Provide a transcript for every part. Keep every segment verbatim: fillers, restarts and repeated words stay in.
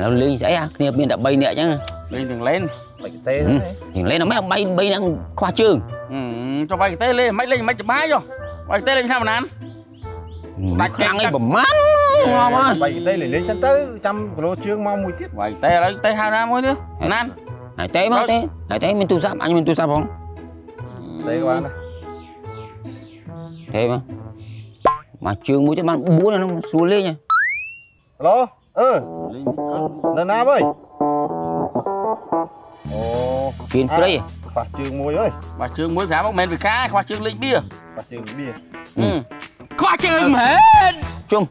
เราเลี้ยงใช่อะเนี่ยมีแต่ใบเนี่ยจังเลี้ยงถึงเล่นใบเตยถึงเล่นไม่เอาใบใบนั่งคว้าเชิงchoใบเตยเลยไม่เล่นไม่จะบ้าจ้ะใบเตยเล่นที่ไหนนั้นตักแกงไอ้บ่มันใบเตยเล่นชั้นเตยจำโลเชิงมองมวยทิศใบเตยแล้วเตยหาน้ำมั้ยเนี่ยนั่นไอ้เตยมั้ยเตยไอ้เตยมันตู้ซับอันนี้มันตู้ซับของเตยว่านะเตยมั้ยmà trường mũi cho bạn búa này nó xuống lên nha. Hello, ừ, lần nào ơi. Ồ, kiến cây. Bà trường mũi ơi, bà trường mũi khá bóc men về cá, khoa trường lên bia. Bà trường bia. Ừ, khoa trường hết. Chung.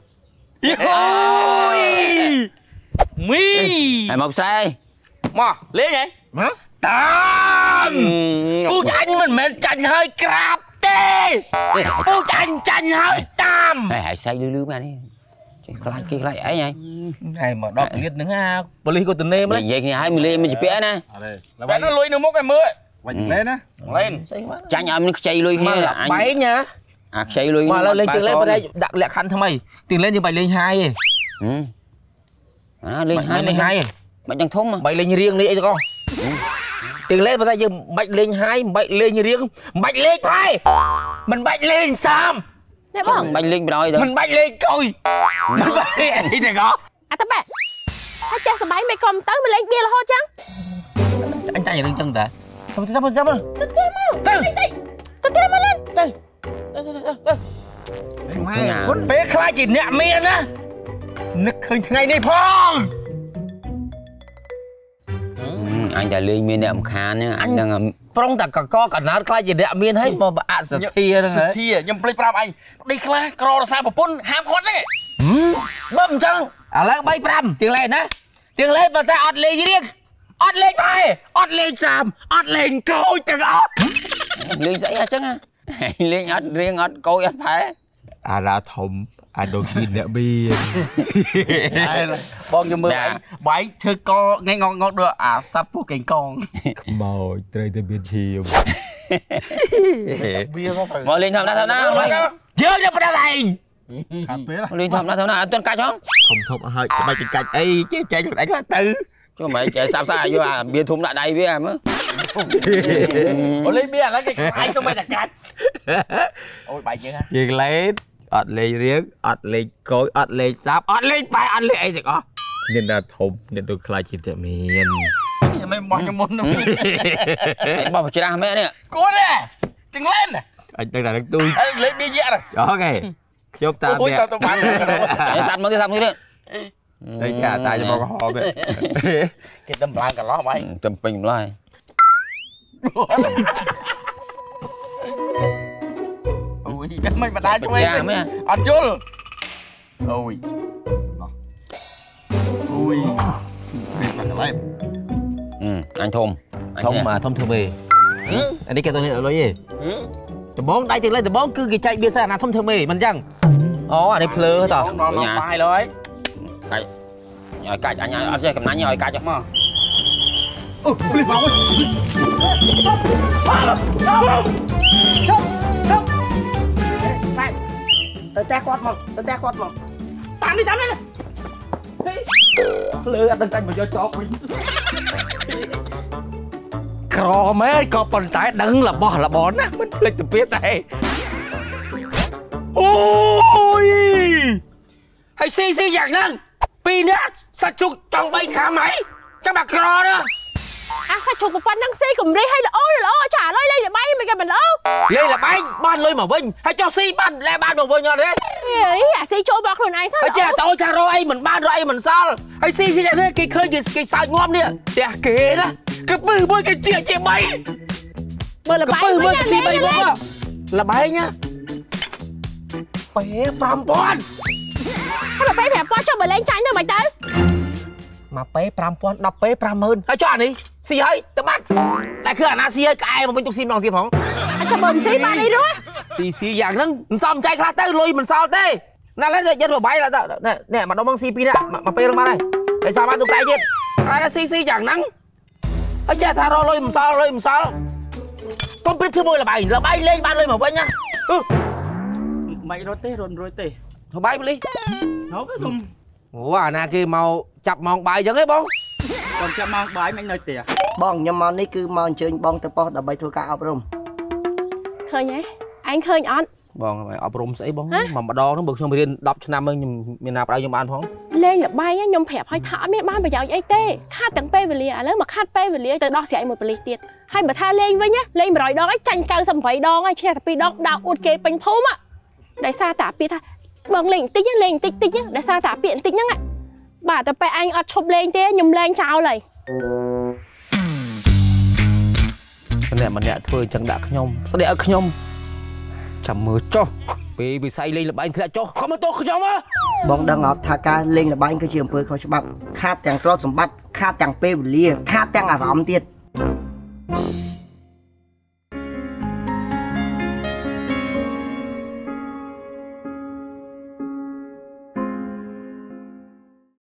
Ôi, mi. Hai mọc sai. Mò, lấy vậy. Master. Cú tranh mình men tranh hơi crap.ปูจันจันเฮาตามไอ้หายใส่ลื้อๆมานี่คลายกี่คลายไอ้ไงไอ้หมอดอกเล็ดนึงฮะปลีก็ตัวเนมเลยเย็นนี่ให้มันเล่มันจะเป๊ะนะแต่นั่นลุยหนึ่งมุกไอ้มือวันเล่นนะเล่นจันยามนี่ใส่ลุยมาหลับไปเนี่ยใส่ลุยมาแล้วเล่นตีเล่นไปได้ดักแหลกคันทำไมตีเล่นยังไปเล่นไฮเอ๋อเล่นไฮเล่นไฮมันยังทุ่มไปเล่นเรียงนี่ไอ้เจ้าตีเล่นมาได้ยังไปเล่นไฮไปเล่นเรียงไปเล่นไฮmình bạch lên sam, đấy không? Bạch lên rồi rồi. Mình bạch lên coi, mình bạch lên thì thằng đó. À tao bạch, hai cha sắm bánh mày còn tới mình lên bia là ho chăng? Anh trai gì lên chân tệ? Không tao tao tao tao tao tao tao tao mà lên đây đây đây đây. Muốn bé khai chỉ nhẹ miệng á, nực hơn ngày này phong. Anh trai lên miệng đệm khá nhá, anh đang.ปรงแต่ก็ก็กันนัดคล้ายจะเดะเมียนให้มาบะสัตย์เทียร์สัตย์เทียร์ยังปลิดปราบไอ้ได้คล้ายกรอราซาปปุ่นห้ามคนเลยบ่มจังอะไรใบปรำเตียงเล่นนะเตียงเล่นมาแต่อดเล่นยี่เรียกอดเล่นไปอดเล่นสามอดเล่นโกยจังอดเล่นใส่จังอ่ะเล่นอดเรียงอดโกยอดไปอาราธมอาโดกินเดะเมียนบองจมือใบเธอก็ง่ายงงด้วยอาซับพวกเก่งกองมอเตยเตยเบียร์ชิวมอลินทำหน้าทำหน้าเยอะจะเป็นอะไรมอลินทำหน้าทำหน้าต้นกาช้องผมทบให้ไปจิกไอ้เจ๊เจ๊จุดไหนก็ตื่นช่วยไปเจ๊สาวสาวอยู่อ่ะเบียร์ทุ่มละใดเบียร์มั้งมอลินเบียร์แล้วก็ไอ้สมัยตะกัดโอ้ยไปเยอะฮะจิกเล่นอัดเลี้ยเรียกอัดเลี้ยโกยอัดเลี้ยซับอัดเลี้ยไปอัดเลี้ยไอ้เด็กอ๋อเนี่ยดาทบเนี่ยตัวคลายจิตเมียนไม่มองยังมุนนะบอกจะได้ไหมเนี่ยกูเนี่ยจึงเล่นไอ้ตั้งแต่ตั้งตุ้ยเล่นดีเยอะเลยโอเคยกตาเบี้ยสั่นมึงที่สั่นมึงที่ไอ้แกตายจะบอกหอบเลยเก็บตำปลากันล้อไปจำเป็นไรไม่มาได้ช่วยอัดจุลโอ้ยโอ้ยอะไรอืมอันทมทมมาทมเทเบอันนี้แกตัวนี้อะไรยี่แต่บ้องได้จริงเลยแต่บ้องคือกิจใจเบียร์สนาทมเทเบมันจังอ๋ออันนี้เพลอต่อไปเลยไก่ไก่อันนี้อันนี้กับนั้นไก่จังมั้งโอ้ยมาเลยตัวแตกอดหมดตัวแตกอดหมดตามดิตามดิเลือดตั้งใจมาเยอะจ๊อกครอแม่ก็ปนใจดังละบอละบอนะมันเล็กตัวเปี๊ยะแต่โอ้ยให้ซีซีอย่างนั้นปีนี้สัจจุกต้องไปขาไหมจะมากรอเนอะอ่ะสัจจุกปนนั่งซีกลุ่มรีให้ละโอ้ละโอ้จ่าเลยเลยละใบไม่กันมันเอ้าเลยละใบบ้านเลยหมอวิ่งให้เจ้าซีบ้านและบ้านหมอวิ่งเงาเลยไอ้ซีโจบอกคนไหนซะไอ้เจ้าโตจะรอไอ้เหมือนบ้านรอไอ้เหมือนซาลไอ้ซีที่จะได้กี่เคยกี่กี่สายงอมเนี่ยแต่เก๋นะกระปือเมื่อกี้เจี๊ยเจี๊ยใบกระปือเมื่อกี้ซีใบบัวละใบเนี้ยเป๋ปามปอนให้แบบเป๋แผลปอนชอบแบบเล่นใจเนี่ยไหมเต้มาเป๋ปามปอนดับเป๋ปามมืนไอ้เจ้านี่ซีเฮ้ยแต่บ้านแต่คือหน้าซีเฮ้ยไอ้มันเป็นจุกซีมองทีผมจะบ่นซีบ้านนี่ด้วยซีซีอย่างนั้นมันซ้อมใจคลาเต้ลุยมันซ้อมเต้นั่นแหละยันแบบใบแล้วเนี่ยเนี่ยมันต้องบังซีปีน่ะมาไปลงมาเลยไอ้สามบ้านตกใจจีบอะไรนะซีซีอย่างนั้นไอ้เจ้าทารลุยมันซ้อมลุยมันซ้อมต้องปิดที่มือละใบละใบเล่นบ้านเลยหมดไปเนี่ยไม่รอเต้รอนรอยเต้ทบใบไปเลยเขาก็ทำ ว่านาคือเมาจับมองใบยังไงบ้องก่อนจับมองใบมันเลยเตี๋ยบ้องยามนี่คือมองเชิงบ้องตะปอดับใบทัวกาอับรมเคยไงไอ้เคยอันบ้องอะไรอับรมใส่บ้องมันมาดองต้องบุกช่วงไปเรียนดับชนะมึงมีนาปลายยมอันท้องเล่นแบบใบเนี่ยยมแผลพายถาเมียบ้านไปยาวไอ้เต้คาดตั้งเป้ไปเรียแล้วมาคาดเป้ไปเรียแต่ดอกเสียหมดไปเลยเตี๋ยให้มาท่าเล่นไว้เนี่ยเล่นมาลอยดองไอ้จันเก่าสมัยดองไอ้เชี่ยปีดองดาวอุดเกยเป็นพุ่มอ่ะได้ซาตาปีท่าบ้องเล่นติ๊กยังเล่นติ๊กติ๊กยังได้ซาตาเปลี่ยนติ๊กยังไงบ่าแต่ไปไอ้อัดชมเล่นเต้ยมเล่นเช้าเลยแสดงมันเนี่ยเธอจังด่าขยมแสดงขยมจำมือโจ้ปีบิไซเล่นละบ้านคือโจ้เขามาโตขยมอ่ะบองดังออกทากาเล่นละบ้านคือเชื่อมเพื่อเขาฉบับคาดแต่งรอดสมบัติคาดแต่งเปรี้ยวเลี้ยคาดแต่งอารมณ์เตี้ย